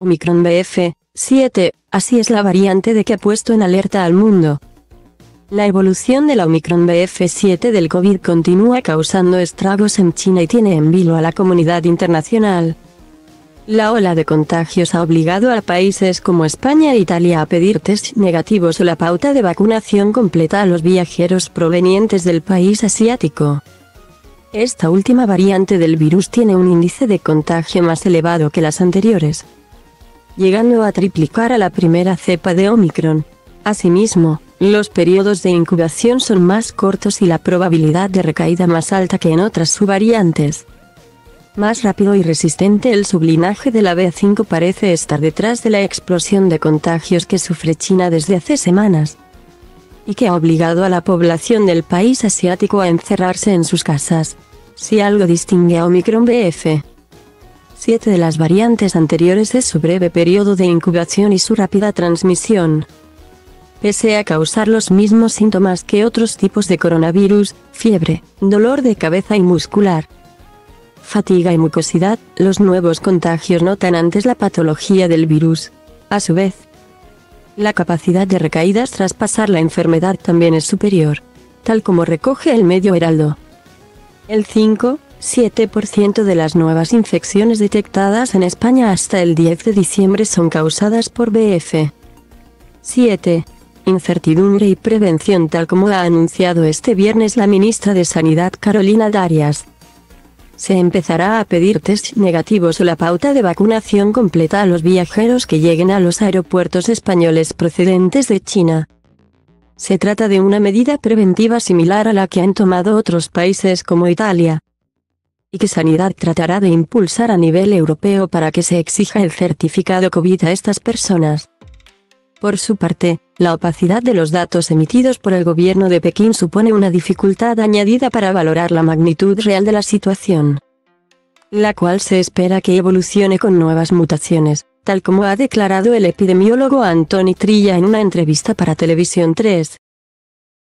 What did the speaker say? Ómicron BF.7, así es la variante de que ha puesto en alerta al mundo. La evolución de la Ómicron BF.7 del COVID continúa causando estragos en China y tiene en vilo a la comunidad internacional. La ola de contagios ha obligado a países como España e Italia a pedir test negativos o la pauta de vacunación completa a los viajeros provenientes del país asiático. Esta última variante del virus tiene un índice de contagio más elevado que las anteriores, llegando a triplicar a la primera cepa de Ómicron. Asimismo, los periodos de incubación son más cortos y la probabilidad de recaída más alta que en otras subvariantes. Más rápido y resistente, el sublinaje de la B5 parece estar detrás de la explosión de contagios que sufre China desde hace semanas, y que ha obligado a la población del país asiático a encerrarse en sus casas. Si algo distingue a Ómicron BF.7 de las variantes anteriores es su breve periodo de incubación y su rápida transmisión. Pese a causar los mismos síntomas que otros tipos de coronavirus, fiebre, dolor de cabeza y muscular, fatiga y mucosidad, los nuevos contagios notan antes la patología del virus. A su vez, la capacidad de recaídas tras pasar la enfermedad también es superior, tal como recoge el medio Heraldo. El 5,7% de las nuevas infecciones detectadas en España hasta el 10 de diciembre son causadas por BF.7. Incertidumbre y prevención, tal como ha anunciado este viernes la ministra de Sanidad Carolina Darias. Se empezará a pedir test negativos o la pauta de vacunación completa a los viajeros que lleguen a los aeropuertos españoles procedentes de China. Se trata de una medida preventiva similar a la que han tomado otros países como Italia, y que Sanidad tratará de impulsar a nivel europeo para que se exija el certificado COVID a estas personas. Por su parte, la opacidad de los datos emitidos por el gobierno de Pekín supone una dificultad añadida para valorar la magnitud real de la situación, la cual se espera que evolucione con nuevas mutaciones, tal como ha declarado el epidemiólogo Anthony Trilla en una entrevista para Televisión 3.